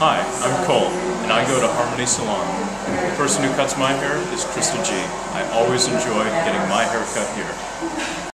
Hi, I'm Cole, and I go to Harmony Salon. The person who cuts my hair is Krista G. I always enjoy getting my hair cut here.